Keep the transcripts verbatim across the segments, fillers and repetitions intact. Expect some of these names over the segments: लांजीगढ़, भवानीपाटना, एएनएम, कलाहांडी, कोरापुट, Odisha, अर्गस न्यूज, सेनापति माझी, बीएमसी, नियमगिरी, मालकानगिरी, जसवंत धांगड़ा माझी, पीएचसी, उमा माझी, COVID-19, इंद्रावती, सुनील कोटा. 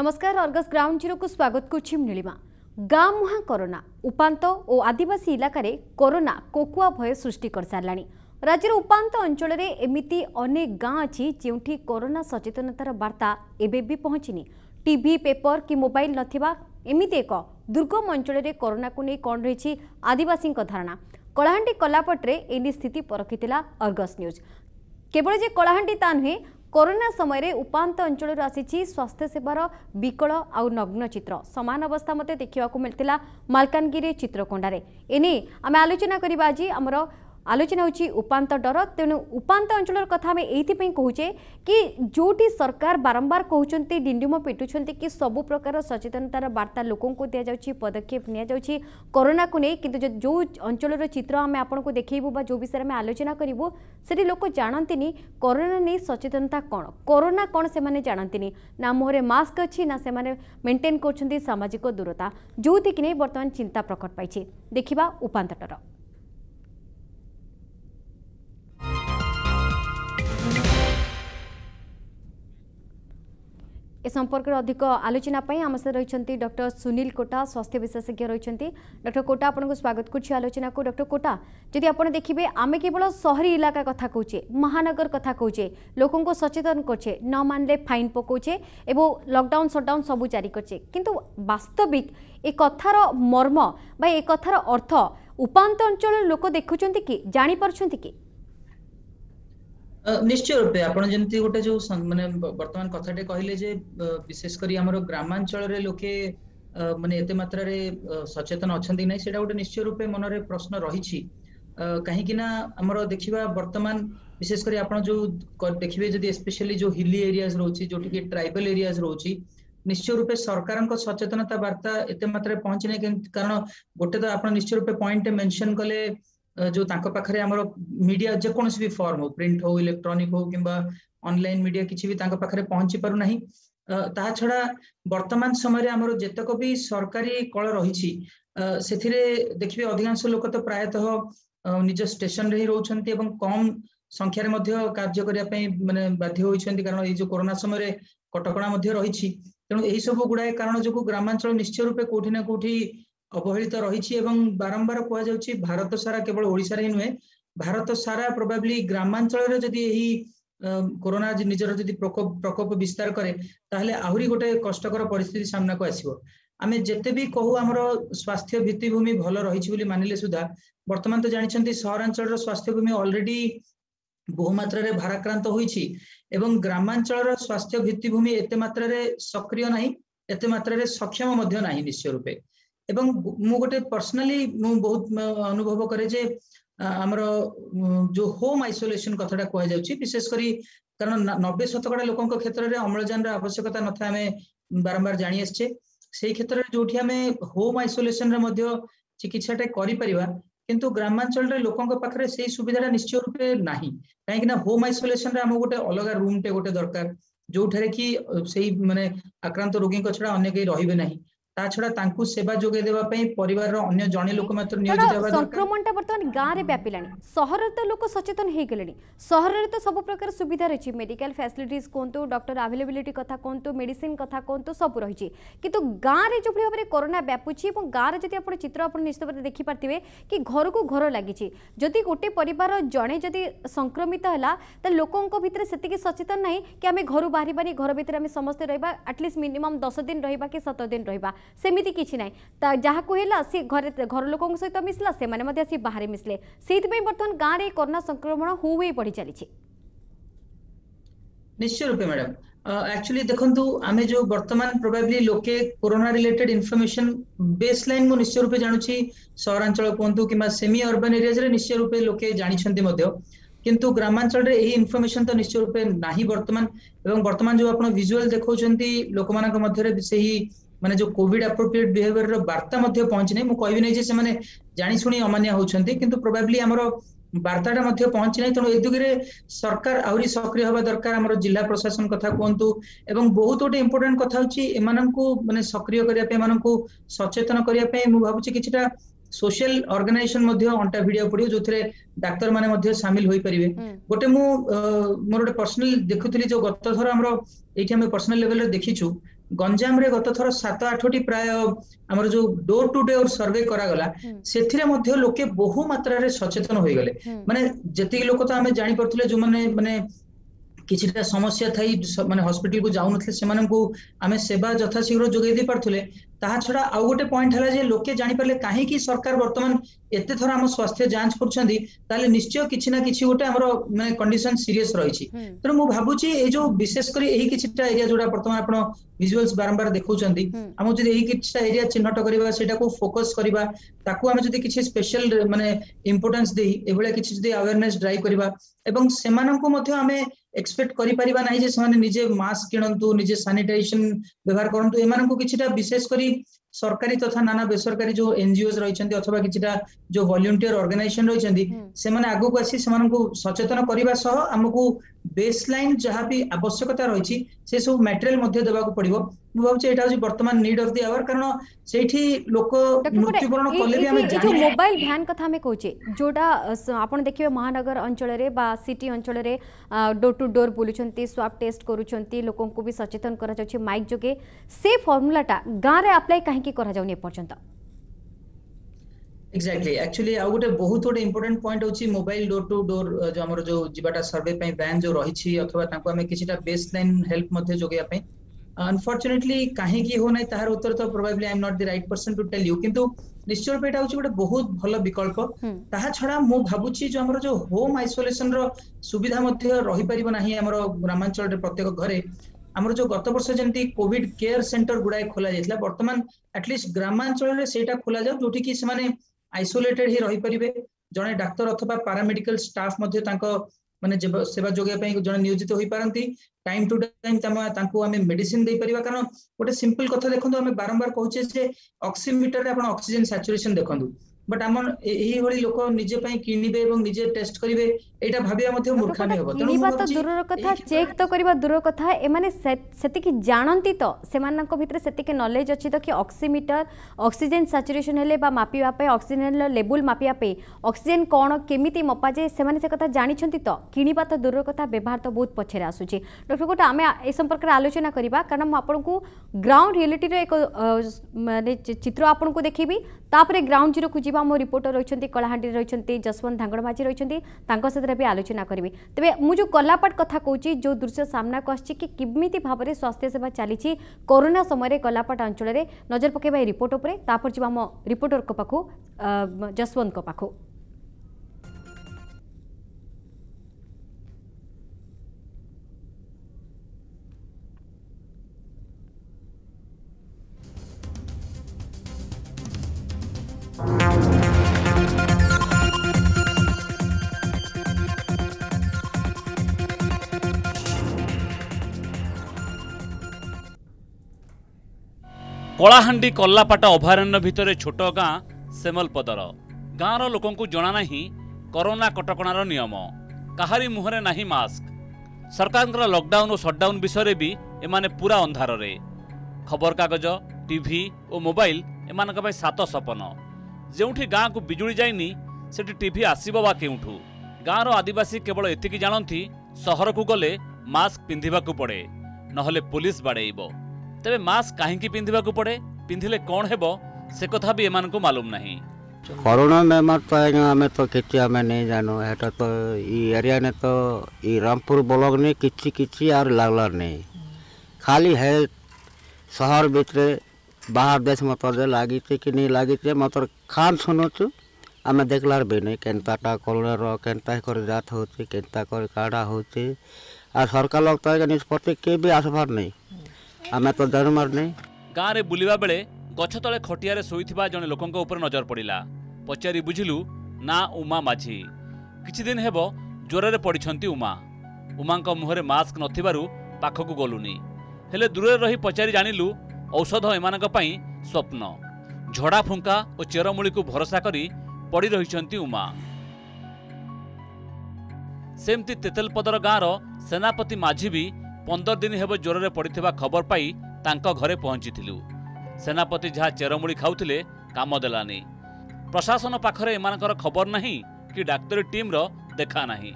नमस्कार Argus ground zero को स्वागत कर नीलिमा। गाँ मुहाँ कोरोना उपात और आदिवासी इलाकार कोरोना कोकुआ भय सृष्टि कर सारा। राज्यर उपात अंचल में एमती अनेक गाँ अच्छी जोठी कोरोना सचेतनतार बार्ता एबे भी पहुँचनी। टीवी पेपर कि मोबाइल नथिबा एमती एक दुर्गम अंचल में कोरोना को नहीं कौन रही आदिवासी धारणा। कलाहांडी कलापटे एने स्थिति परखीला अर्गस न्यूज। केवल जे कलाहांडी ता नुहे, कोरोना समय उपात अंचल आसी स्वास्थ्य सेवार विकल आउ नग्न चित्र सामान अवस्था मत देखा मिलता मालकानगिरी चित्रकोंडा एने आम आलोचना करवा। आज आमर आलोचना होची उपात डर। तेणु उपात अंचल कथा आम ये कहे कि जोटी सरकार बारंबार कहते डिंडुम पिटुं कि सबु प्रकार सचेतनतार बार्ता लोकों को दि जाऊँगी, पदक्षेप नि कोरोना को नहीं, किंतु जो अंचल चित्र आम आपको देखू बा जो विषय में आलोचना करूँ से लोक जानते कोरोना नहीं सचेतनता कौन, कोरोना कौन से जानते ना। मुहर मास्क अच्छी ना से मेन्टेन कर सामाजिक दूरता, जो कि बर्तमान चिंता प्रकट पाई। देखा उपात डर। ए संपर्क अधिक आलोचना आम सहित रही डॉक्टर सुनील कोटा, स्वास्थ्य विशेषज्ञ रही। डॉक्टर कोटा आपको स्वागत कर आलोचना को। डॉक्टर कोटा, जदि आप देखिए आम केवल शहरी इलाका कथा कहे, महानगर कथा कहे, लोकों को सचेतन करे, न मानले फाइन पकाचे एवं लॉकडाउन शटडाउन सब जारी करे, किंतु वास्तविक ए कथार मर्म बा ए कथार अर्थ उपात अंचल लोक देखुंत कि जापार कि? निश्चय रूपे आप गोटे जो मानने बर्तमान कथाटे कहले जे विशेषकर आमर ग्रामांचल लोके मानते एत मात्रा सचेतन अच्छा ना, से गोटे निश्चय रूपे मनरे प्रश्न रही। कहीं आमर देखा बर्तमान विशेषकर आप जो देखिए जब स्पेशली जो हिली एरियाज रोचे, जो ट्राइबल एरियाज रोचे, निश्चय रूपे सरकार सचेतनता बार्ता एत मात्रा पहुँची ना। कारण गोटे तो आप निश्चय रूपे पॉइंट मेनसन कले जो तांको पाखरे आमर मीडिया जेकोसी भी फॉर्म हो, प्रिंट हो, इलेक्ट्रोनिक हो कि ऑनलाइन मीडिया किसी भी तांको पाखरे पहुंची पारु नहीं। ता छड़ा वर्तमान समय रे आमर जेतक भी सरकारी कल रही सेथिरे देखिए अधिकांश लोक तो प्रायतः निज स्टेशन रे ही रहउछन्ति एवं कम संख्यार कार्य करने मानने बाध्य होइछन्ति, कारण ये जो कोरोना समय कटकणा रही। तेणु यही सब गुड़ाए कारण जो ग्रामांचल निश्चय रूपे कोठी ना कोठी अवहेलित रही। बारंबार कहुच्छी भारत सारा, केवल ओडिशा ही नुहे, भारत सारा प्रोबेबली ग्रामांचल जदि यही कोरोना निजर जदि प्रकोप प्रकोप विस्तार करे ताहले आहुरी गोटे कष्टकर परिस्थिति सामना को आसिबो। आमे जेते भी कहू आमर स्वास्थ्य भित्तिभूमि भल रही बोली मानिले सुधा बर्तमान तो जानिछन्ति सहरांचल स्वास्थ्य भूमि ऑलरेडी बहुमात्रा रे भाराक्रांत होईछि एवं ग्रामांचल स्वास्थ्य भित्तिभूमि एते मात्रा रे सक्रिय नाही, एते मात्रा रे सक्षम मध्ये नाही निश्चय रूपे। एवं मु गोटे पर्सनाली मु बहुत अनुभव करे जे आमर जो होम आइसोलेशन कथाटा कह जाउछि विशेषकर कारण नब्बे शतकड़ा लोक क्षेत्र में अम्लजान आवश्यकता न था, आम बारंबार जाणी आसचे। से क्षेत्र में जोठी आम होम आइसोलेशन रे चिकित्साटे करिपरिबा, किंतु ग्रामांचल लोकों पाखे से सुविधाटा निश्चय रूपे नाही। कहीं होम आइसोलेशन रे हमहु गोटे अलग रूमटे गोटे दरकार जो ठारे कि सेही माने आक्रांत रोगी छड़ा अनेक रहिबे नाही। सेवा परिवार अन्य जने लोक संक्रमण बर्तमान गाँव व्यापिला, सहर तो लोक सचेतन हो गले, सहर तो सब प्रकार सुविधा रही, मेडिकल फैसिलिटीज कहतु, डॉक्टर अवेलेबिलिटी कथा कहतु, मेडिसिन कथा कहतु, सब रही। किंतु गाँव में जो भाव में कोरोना व्यापुची और गाँव में जब चित्र आप निश्चित भाव में देखिपारे कि घर को घर लगी गोटे परिवार जड़े जदि संक्रमित है लोकों भितर से सचेतन ना कि आम घर बाहर पानी घर भितर आम समस्ते रहा, आटलिस्ट मिनिमम दस दिन रहा कि सत दिन रहा, सेमिति किछि नै जहाँ को हेला सी घर घर लोकों सहित मिसला, से माने मध्य सी बाहर मिसले, सेइतबे बर्तमान गाँव रे कोरोना संक्रमण हुए बढ़ी चली। निश्चय रूपे मैडम एक्चुअली देखंतु आमे जो वर्तमान प्रोबेबली लोके कोरोना रिलेटेड इनफॉरमेशन बेसलाइन मु निश्चय रूपे जानुछि सहरांचल कोंतु किमा सेमी अर्बन एरियाज रे निश्चय रूपे लोके जानिछन्ति मध्य, किंतु ग्रामांचल रे एही इनफॉरमेशन तो निश्चय रूपे नाही वर्तमान। एवं वर्तमान जो आपण विजुअल देखौछन्ति लोकमानक मध्य रे सेही माने जो कोविड एप्रोप्रिएट बिहेवियर रो वार्ता मध्ये पहुँची नहीं। मु कहबी नहीं जे से माने जानी सुनी अमानिया होछन्ति, किंतु प्रोबेबली हमरो वार्ताटा मध्ये पहुँची नहीं। तेणु ए दुगिरे सरकार आहुरी सक्रिय होबा दरकार। हमरो जिला प्रशासन कथा कहतु एवं बहुत गोटे इम्पोर्टेन्ट कथा होछि एमाननकु माने सक्रिय करिया पे, एमाननकु सचेतन करिया पे मु भाबुछि किछटा सोशल ऑर्गेनाइजेशन मध्ये अंटा भिडियो पडियो जोथिरे डाक्टर माने मध्ये शामिल होई परिवे। गोटे मु मोर गोटे पर्सनल देखुथिली जो गत थोर हमरो एठी हम पर्सनल लेवल रे देखिछु गंजाम रे गत थर सात आठटी प्राय आमर जो डोर टू डोर सर्वे करागला सेथिरे मध्ये लोके बहु मात्रा रे सचेतन होई गले माने जति लोक तो आमे जानि परथिले जो माने माने किछिटा समस्या थाई माने हॉस्पिटल को जाउ नथले सेमान को आमे सेवा यथाशीघ्र जोगै दे परथिले ताहा छडा आ गोटे पॉइंट हला जे लोके जानि परले काहे की सरकार वर्तमान एते थरा हम स्वास्थ्य जांच करछंदी ताले निश्चय किछि ना किछि गोटे हमरो माने कंडीशन सीरियस रहिछि त मु भाबुछि ए जो विशेष करी एही किछिटा एरिया जोडा वर्तमान आपण विजुअल्स बारंबार देखौछंदी हम जदि एही किछिटा एरिया चिन्हट करबा सेटा को फोकस करबा ताकू हम जदि किछि स्पेशल माने इंपोर्टेंस देई एबेला किछि जदि अवेयरनेस ड्राइव करबा एवं सेमान को मध्ये हमें एक्सपेक्ट करि परिबा नाही जे सेमाने निजे मास्क किनंतु निजे सैनिटाइजेशन व्यवहार करंतु एमान को किछिटा विशेष करी सरकारी तथा नाना बेसरकारी जो एनजीओज रही अथवा किछिटा जो वॉलंटियर ऑर्गेनाइजेशन रही सेमाने आगु को आसी सेमान को सचेतन करबा सह हमकु बेसलाइन जहां भी आवश्यकता रही से सब मटेरियल मध्ये देबा को पड़िबो मु भावचे एटा जे वर्तमान नीड ऑफ द आवर कारण सेठी लोक मृत्युवरण कले भी हम जो मोबाइल भ्यान कथा हम कहचे जोटा आपण देखिबे महानगर अंचल रे बा सिटी अंचल रे डोर टू डोर बोलुचंती स्वाब टेस्ट करूचंती लोकन को भी सचेतन करा जाचे माइक जोगे से फॉर्मुलाटा गां रे अप्लाई काहे की करा जाउनी पर्यंत एक्जाक्टली एक्चुअली आ गोटे बहुत गोटे इंपोर्टेंट पॉइंट होची मोबाइल डोर टू डोर जो हमर जो जिबाटा सर्वे पई बैन जो रहिछि अथवा ताको हम किछिटा बेसलाइन हेल्प मध्ये जोगे पई अनफॉर्चुनेटली काहे की हो नै ताहार उत्तर तो probably I am not the right person to tell you किंतु निश्चय रूप एटा होची गोटे बहुत भलो विकल्प ताहा छडा मु भाबुची जो हमर जो होम आइसोलेशन रो सुविधा मध्ये रहि परिबो नाही हमर ग्रामांचल रे प्रत्येक घरे हमर जो गत वर्ष जेंती कोविड केयर सेंटर गुडाय खोला जायतला वर्तमान एटलीस्ट ग्रामांचल रे सेटा खोला जाउ जोठी की से माने आइसोलेटेड ही रहि परिबे जने डाक्टर अथवा पैरामेडिकल स्टाफ मध्ये तांको माने जब सेवा जोगे पई जन नियोजित होई पारंती टाइम टू टाइम तांको हमें मेडिसिन दे परिबा कारण गोटे सिंपल कथा देखंतु हमें बारंबार कहूचे जे ऑक्सीमीटर रे आपण ऑक्सीजन सैचुरेशन देखंतु बट हम एही होली लोक निजे पई किनिबे एवं निजे टेस्ट करिवे एटा भाबिया मध्ये मूर्खामी होबो तनो किनिबा तो दूरर कथा चेक तो करिबा दूरर कथा ए माने सेति कि जानंती तो सेमान को भितर सेति के नॉलेज अछि तो कि ऑक्सीमीटर ऑक्सीजन सैचुरेशन हेले बा मापिबा पे ऑक्सीजन लेवल मापिबा पे ऑक्सीजन कोन केमिति मपा जे सेमान से कथा जानि छंती तो किनिबा तो दूरर कथा व्यवहार तो बहुत पछरे आसुची डॉक्टर कोटा हमें ए संपर्क आलोचना करिबा कारण हम आपन को ग्राउंड रियलिटी रे एक माने चित्र आपन को देखिबी तापरे ग्राउंड जीरो को मो रिपोर्टर रही कलाहांडी रही जसवंत धांगड़भाजी रही भी आलोचना करेंगे तेरे मुझे कलापाट कथा कहूँ जो दृश्य सामना को आसी किमि भाव में स्वास्थ्य सेवा चली कोरोना समय कलापाट अंचल में नजर पकड़ा रिपोर्ट उपरे जी आम रिपोर्टर पाखु जसवंत पाखु कलाहांडी कल्लापाट अभयारण्य भितर छोट गाँ सेमलपदर गाँर लोक जना ना कोरोना कटकणार नियम काहारी मुहरे ना मास्क सरकार लकडाउन और सटडाउन विषय भी एमाने पूरा अंधार रे खबर कागज टीवी और मोबाइल एमान सात सपन जोठी गाँ को बिजुली जाइनी सेठी टीवी आसब बा केउठू गाँर आदिवासी केवल एतिकी जानती सहर को गले मास्क पिंधिबाकू पड़े नहले पुलिस बाड़ेइबो तेरे मास्क कहीं पिंधा पड़े पिंधिले कौन हे से कथा भी एमान को मालूम नहीं कोरोना में मत पाएगा हमें तो किसी हमें नहीं जानो है तो ये एरिया ने तो ये रामपुर ब्लॉक ने किसी किसी और लागलार नहीं खाली है शहर भितर बाहर देश मतलब लगी थे कि नहीं लगी थे मतलब खान सुनो तो आम देखलार भी नहीं केनता कोरोना केनता कर जात होती केनता कर काढ़ा होती और सरकार लोग तो निष्पत्ति के भी आसभार नहीं आम तो डर नहीं गाँव बुलवा बेले गछ तले खटिया शोईथिबा जने लोकंक ऊपर नजर पड़ा पचारि बुझिलु ना उमा माझी किछि दिन हेबो ज्वर में पड़छंती उमा उमा मुहरे मास्क नथिबारु पाखकु गलुनी हेले दूर रही पचारि जानिलु औषध एमानक पई स्वप्न झड़ा फुंका और चेरमुली को भरोसा करी पड़ी रहिछंती उमा सेमती तेतलपदर गाँर सेनापति माझी भी पंदर दिन हेब ज्वर में पड़ता खबर पाई तांका घरे पहुंचीलु सेनापति जहाँ चेरमुड़ी खाऊले काम देलानी प्रशासन पाखरे एमानकर खबर नहीं कि डाक्तरी टीम रो देखा नहीं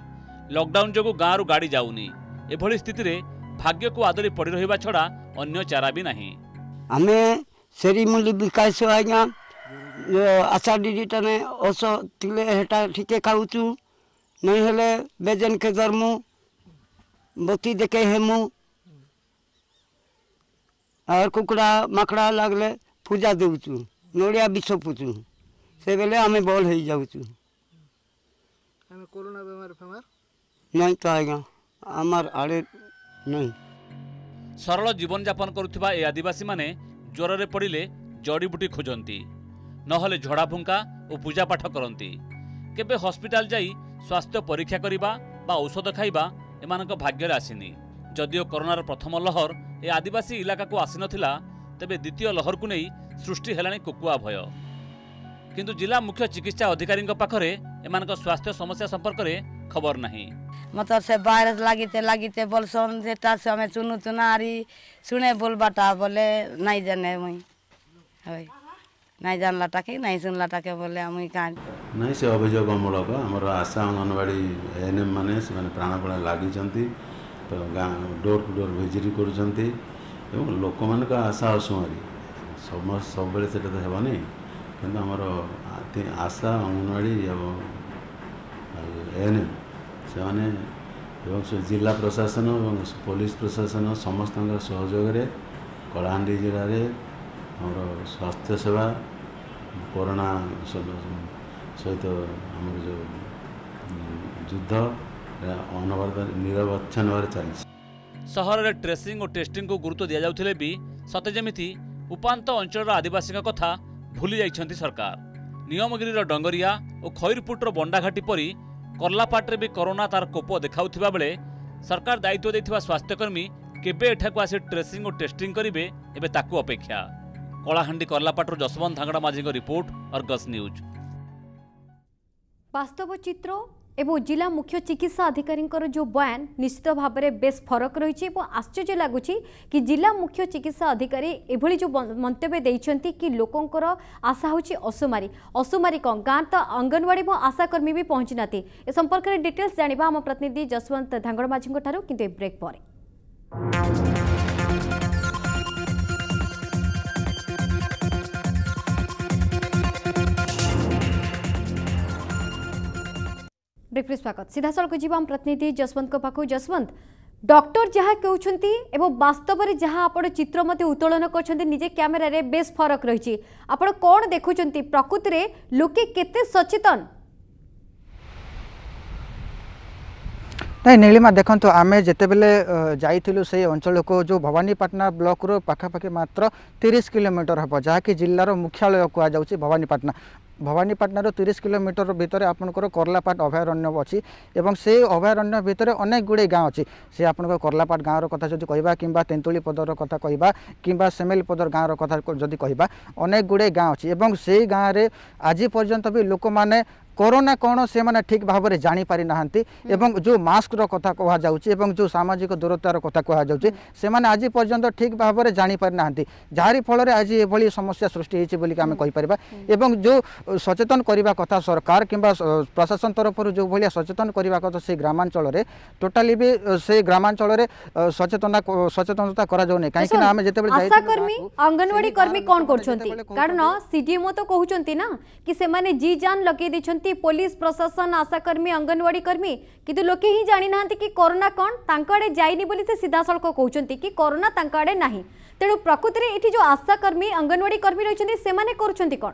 लॉकडाउन जो गाँव गाड़ी जाऊनी एभली स्थिति रे भाग्य को आदरी पड़ रहा छड़ा अन्य चारा भी नहीं। आमे सेरीमुली विकास आज्ञा आशा डिजिटल ओस तिले हेटा ठीके खाऊचु नहीं हेले बेजन के गर्मु बोती देखे हेमु और कुकड़ा मकड़ा लगले पूजा देउचु नोड़िया विष पुचु से बेले आमे बॉल हो जाऊचु। आमे कोरोना बेमार फेमार नहीं तो आज्ञा आमार आड़े नहीं। सरल जीवन जापन करुवा ए आदिवासी माने ज्वर में पड़े जड़ीबूटी खोजती नहले झड़ा फुंका और पूजापाठ करती केबे हॉस्पिटल जाई स्वास्थ्य परीक्षा करवा बा औषध खाइबा एमानक भाग्य आसीनी। जदियो कोरोनार प्रथम लहर ए आदिवासी इलाका को आसी नथिला तेबे द्वितीय लहर को नहीं सृष्टि हेलानी कुकुआ भय। किंतु जिला मुख्य चिकित्सा अधिकारी पाखरे एमानक स्वास्थ्य समस्या संपर्क में खबर नहीं। मतलब से वायरस लागीते लागीते बोलसन जेटा से हमें चुनु चुनारी सुने बोलबाटा बोले नहीं जाने मुई हई नहीं जानला टाके नहीं सुनला टाके बोले मुई कान नहीं से अभियोग मूलक हमर आशा अंगनवाड़ी एएनएम माने से माने प्राणपण लागी जंती तो डोर टू डोर विजिट कर जंती एवं लोक मान का आशा असुमारी सब सब बेले सेटा तो हेबानी किंतु हमर आशा अंगनवाड़ी एवं एएनएम से जिला प्रशासन और पुलिस प्रशासन समस्त सहयोग में कलाहांडी जिले में आम स्वास्थ्य सेवा कोरोना सहित आम जो युद्ध अनवरत निरवच्छन भाव चलती। सहर में ट्रेसिंग और टेस्टिंग को गुरुत्व दि जाते भी सते जमी उपात अंचल आदिवासी कथा भूली जाती सरकार। नियमगिरी डंगरिया और खैरपुटर बंडाघाटी परी कर्लापाटे भी कोरोना तार कोप देखा बेले सरकार दायित्व देथिबा स्वास्थ्यकर्मी केबे एठाकु आसी ट्रेसिंग और टेस्टिंग करिवे एबे ताकु अपेक्षा। कलाहांडी कर्लापाटू जसवंत धांगड़ा माझी रिपोर्ट अर्गस न्यूज। वास्तव चित्र एवं जिला मुख्य चिकित्सा अधिकारी जो बयान निश्चित भाव में बेस फरक रही आश्चर्य लगुच कि जिला मुख्य चिकित्सा अधिकारी एभली जो मंतव्य देते कि लोकंर आशा हूँ असुमारी असुमारी कौन गाँव तो अंगनवाड़ी और आशाकर्मी भी पहुँची ना ए संपर्क में डिटेल्स जाना आम प्रतिनिधि जसवंत धांगड़ माझी कि ब्रेक पर। ब्रेक स्वागत सीधा सड़क जी आम प्रतिनिधि जसवंत पाखु। जसवंत डॉक्टर जहाँ कहते एवं वास्तव में जहाँ आप चित्र मत उत्तोलन करजे कैमेर रे बेस फरक रही आप कौन देखुं प्रकृति में लोके केते सचेतन नहीं नीलिमा देखो आम जितेबले जाइलु से अंचल को जो भवानीपाटना ब्लॉक रो पाखापाखि मात्र तीस किलोमीटर हम जहाँकि जिलार मुख्यालय कहुच्छे भवानीपाटना भवानीपाटनार तीस किलोमीटर भितर आपंकर कर्लापाट अभयारण्य अच्छी और से अभयारण्य भितर अनेक गुड़े गाँव अच्छी से आपंकर कर्लापाट गाँवर कथा जब कह कि तेंतुली पदर कथा कह कि सेमेल पदर गाँवर कथा जब कह अनेक गुड़े गाँव अच्छी और से गाँव में आज पर्यंत भी लोक मैंने कोरोना कौन से मैंने ठीक भाव में जापारी ना एवं जो मास्कर कथा कहु जो सामाजिक दूरतार कथा कहने आज पर्यंत ठीक भाव में जापारी ना जारी फल आज ये समस्या सृष्टि होमें कहीपर जो सचेतन करने कथा सरकार कि प्रशासन तरफ जो भाया सचेतन करने कथा से ग्रामांचल टोटाली भी से ग्रामांचल सचेतना सचेतनता अंगनवाड़ी कर्मी कौन कर पुलिस प्रशासन आशाकर्मी अंगनवाड़ी कर्मी किंतु लोके ही जानी नाहंती कि कोरोना कौन तांका आड़े जाइनी बोली से सीधा सड़क कहउचंती कि कोरोना तांका आड़े नाही तेणु प्रकृति रे एठी जो आशाकर्मी अंगनवाड़ी कर्मी रहिसंती से माने करूचंती कौन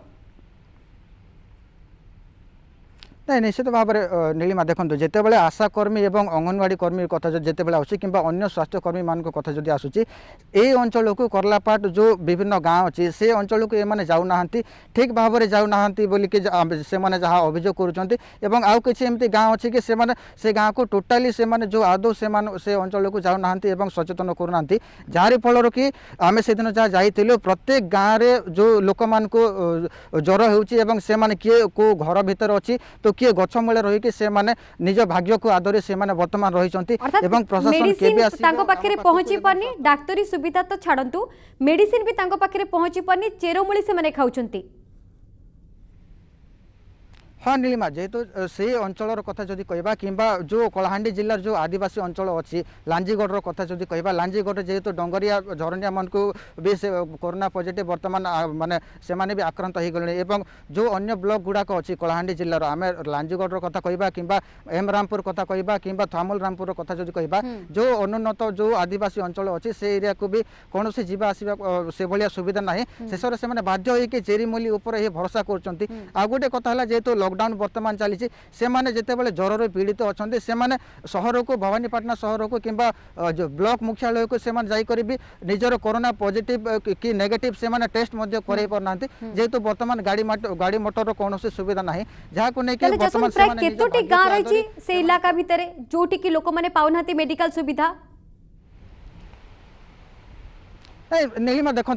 नहीं निश्चित भाव में नीलिमा देखो जितेबाला आशाकर्मी और अंगनवाड़ी कर्मी कथा जिते बड़े आस कि अन्य स्वास्थ्यकर्मी मान कथ जब आसूँ ये अंचल को कर्लापाट जो विभिन्न गाँव अच्छी से अंचल को ये जाऊना ठीक भाव में जाऊना बोलिकी से जहाँ अभियोग करुँच आउ कि एमती गाँव अच्छी कि से गाँव को टोटाली से जो आदौ से अंचल को जाऊना सचेतन करूना जार फल कि आम से दिन जहाँ जाइलु प्रत्येक गाँव में जो लोक मान को ज्वर हो से किए को घर भितर अच्छी तो किए गछ मूले रही कि से माने निज भाग्य को आदरे से माने वर्तमान रहिसंती एवं प्रशासन के भी आसी तांको पाखरे पहुंची परनी डाक्टरी सुविधा तो छाड़ंतु मेडिसिन भी तांको पाखरे पहुंची परनी चेरोमुली से माने खाउचंती हाँ नीलिमा, जेहेतु तो से अंचल कथा जदि कह कि जो कलाहांडी जिलार जो आदिवासी अंचल अच्छी लांजीगढ़ कथा जदि कह लांजीगढ़ जेहेतु तो डंगरिया झरणिया मन को भी से कोरोना पॉजिटिव बर्तमान माने से भी आक्रांत हो गले एवं जो अन्य ब्लॉक गुड़ाक अच्छी कलाहांडी जिलार आम लांजीगढ़ कथा कह कि एमरामपुर कथा कह कि थामुलरामपुर कथा जदि कह जो अनुन्नत जो आदिवासी अंचल अच्छी से एरिया को भी कौन से जीवा आसवा से भाया सुविधा ना शेष में से बाध्य होकर चेरीमूली भरोसा करोटे कथा है जेहेतु लॉकडाउन बर्तमान चली से ज्वर में पीड़ित अच्छे से सहर को भवानीपाटना सहर को कि ब्लॉक मुख्यालय को से भी निजर कोरोना पॉजिटिव कि नेगेटिव से टेस्ट कर पारना जेहेतु बर्तमान गाड़ी गाड़ी मोटर कौन सुविधा ना जहाँ को लेकिन गाँव रही से इलाका भितर जोटी की लोक मैंने पाऊना मेडिकल सुविधा नीलिमा देखो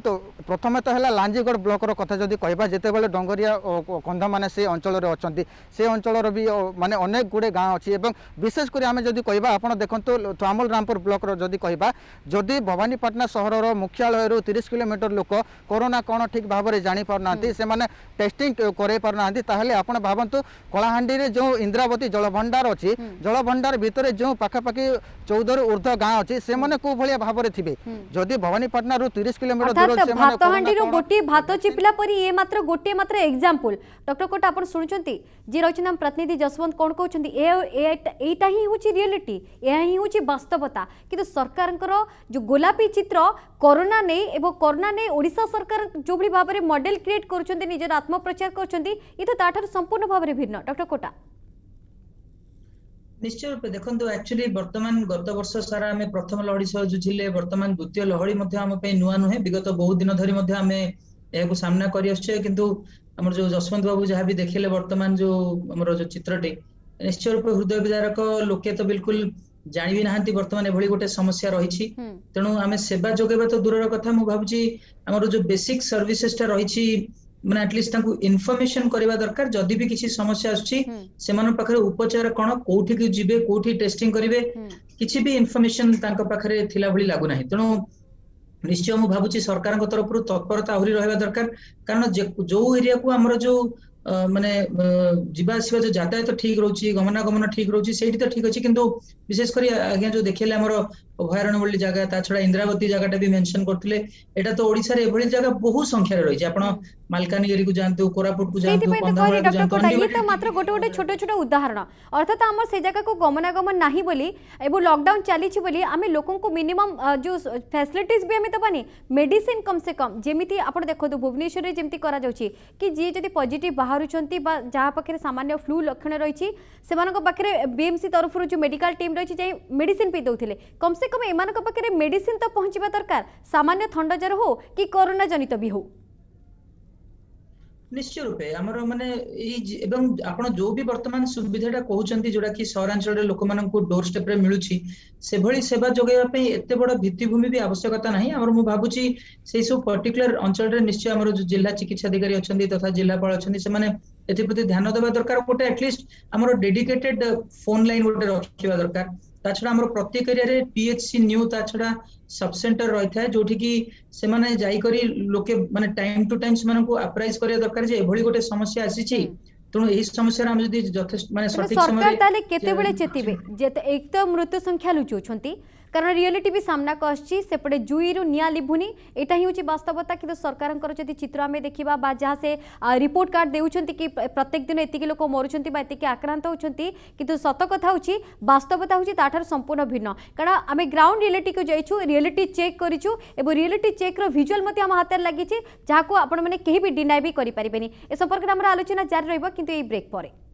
प्रथम तो है लांजीगढ़ ब्लॉक कथा जदि कह जितेबाला डंगरिया कंध मैंने से अंचल अच्छा से अंचल भी माने अनेक गुड़े गाँव अच्छी और विशेषकर आम जब कह आप देखो थामुलरामपुर ब्लॉक जदि कह जदि भवानीपाटना सहर मुख्यालय तीस किलोमीटर लोक कोरोना कौन ठीक भाव में जापर ना से टेस्टिंग कर पारना आपड़ भावतु कलाहांडी जो इंद्रावती जलभंडार अच्छी जलभंडार भितर जो पाखापाखि चौदह रु ऊर्ध गाँव अच्छी से कौ भाया भाव में थे जदि भवानीपाटना तीस प्रतिनिधि जसवंत कौन कहते रियलिटी वास्तवता कि सरकार जो गोलापी चित्र कोरोना नहीं कोरोना नहीं ओडिशा सरकार जो भाव में मॉडल क्रिएट कर आत्म प्रचार कर संपूर्ण भाव में भिन्न डॉक्टर कोटा निश्चय रूप देखो एक्चुअली बर्तमान गत वर्ष सारा आम प्रथम लहड़ी सह जुझिले बर्तमान द्वितीय लहड़ी नुआ नुहे विगत बहुत दिन धरी आम यह सामना करछे किंतु हमर जो जसवंत बाबू जहाँ भी देखिले बर्तमान जो हमर जो चित्रटी निश्चय रूप हृदय विदारक लोके तो बिल्कुल जानी भी नाहंती बर्तमान एभली गोटे समस्या रही तेणु आम सेवा जोगेबा तो दूरर कथा मु भाबुची हमर जो बेसिक सर्विसेसटा रही माने एटलिस्ट तांकु इनफॉरमेशन करबा दरकार जदि भी किसी समस्या आछी सेमान पाखरे उपचार कोन कोठी कि जिबे कोठी टेस्टिंग करिवे किसी भी इनफॉरमेशन तांका पाखरे थिला भली लागु नाही तेणु निश्चय मु भाबुची सरकार को तरफ तत्परता आहुरी रहबा दरकार कारण जो एरिया को हमरो जो माने जिबा आसीबा जो यातायात तो ठीक रहूची गमनागमन ठीक रहूची सेठी तो ठीक अछि किंतु विशेष करी आगे जो देखिले हमर अभयारण्य बोली जागा ता छडा इंद्रावती जागाटा भी मेंशन करथिले एटा तो ओडिसा रे एभली जागा बहुत संख्या रे रहिछि आपण मालकानगिरी को जानतु कोरापुट को जानतु पंधावरा को जानतु ये तो मात्र गोटे गोटे छोटे छोटे उदाहरण अर्थात हमर से जागा को गमनागमन नाही बोली एबो लॉकडाउन चली छि बोली आमे लोकन को मिनिमम जो फैसिलिटीज भी आमे तो पानी मेडिसिन कम से कम जेमिति आपण देखो तो भुवनेश्वर रे जेमिति करा जाउछि कि जे जदी पॉजिटिव बाहर बा जहाँ पाखे सामान्य फ्लू लक्षण रही पाखे बीएमसी तरफ जो मेडिकल टीम रही जाए मेडिसिन पी दौले कम से कम एम पाखे मेडिसिन तो पहुंचा दरकार सामान्य थंडा ज्वर हो कि कोरोना जनित भी हो निश्चय रूपे आमर माने एवं आपण जो भी वर्तमान सुविधाटा कहउछंती जोडा कि सहरांचल रे लोक मानन को डोर स्टेप रे मिलुछि सेभळी सेवा जोगैबा पे एते बड भित्तिभूमि भी आवश्यकता नाही आमर मु भाबुछि सेहि सब पर्टिकुलर अंचल रे निश्चय आमर जो जिल्ला चिकित्सा अधिकारी अछंती तथा जिल्लापाल अछंती सेमाने एथि प्रति ध्यान देबा दरकार गोटे एटलिस्ट आमर डेडिकेटेड फोन लाइन गोटे रखिबा दरकार ताछडा आमर प्रत्येक एरिया रे पीएचसी न्यू ताछडा सब सेंटर रही था जोठी कि से माने जाई करी लोके माने टाइम टू टाइम सेमान को अपराइज करिया दरकार जे एभली गोटे समस्या आसी छी तणु एही समस्या हम जदी जथेष्ट माने सटीक समय सरकार ताले केते बेले चेतिबे जे एक तो मृत्यु संख्या लुचो छंती कारण रियलिटी भी सामना को आसी सेपटे जुईरु निया लिभुनी एटा ही होची वास्तवता कि सरकारन कर जदी चित्र आमे देखिबा बा जहा से रिपोर्ट कार्ड देउछंती कि प्रत्येक दिन एतिके लोक मरुछंती बा एतिके आक्रांत होछंती किंतु सत कथा होची वास्तवता होची ताठार संपूर्ण भिन्न कारण आमे ग्राउंड रियलिटी को जाइछु रियलिटी चेक करिछु एबो रियलिटी चेक रो विजुअल मते हम हाते लागिछि जहा को आपण माने केही भी डिनाय भी करि परिबेनी ए संपर्क हमरा आलोचना जारी रहइबो किंतु ए ब्रेक परे